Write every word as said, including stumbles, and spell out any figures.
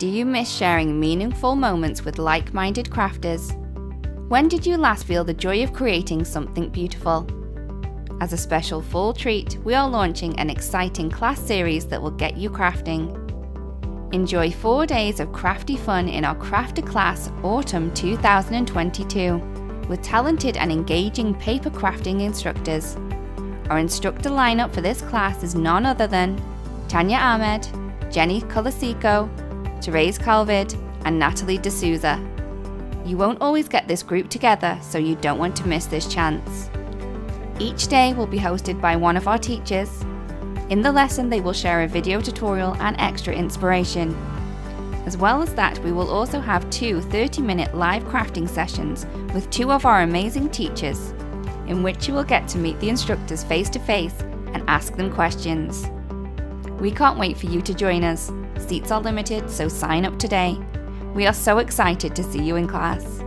Do you miss sharing meaningful moments with like-minded crafters? When did you last feel the joy of creating something beautiful? As a special fall treat, we are launching an exciting class series that will get you crafting. Enjoy four days of crafty fun in our Crafter Class Autumn two thousand twenty-two with talented and engaging paper crafting instructors. Our instructor lineup for this class is none other than Tanya Ahmed, Jenny Colosico, Therese Calvid, and Natalie D'Souza. You won't always get this group together, so you don't want to miss this chance. Each day will be hosted by one of our teachers. In the lesson, they will share a video tutorial and extra inspiration. As well as that, we will also have two thirty-minute live crafting sessions with two of our amazing teachers, in which you will get to meet the instructors face-to-face and ask them questions. We can't wait for you to join us. Seats are limited, so sign up today. We are so excited to see you in class.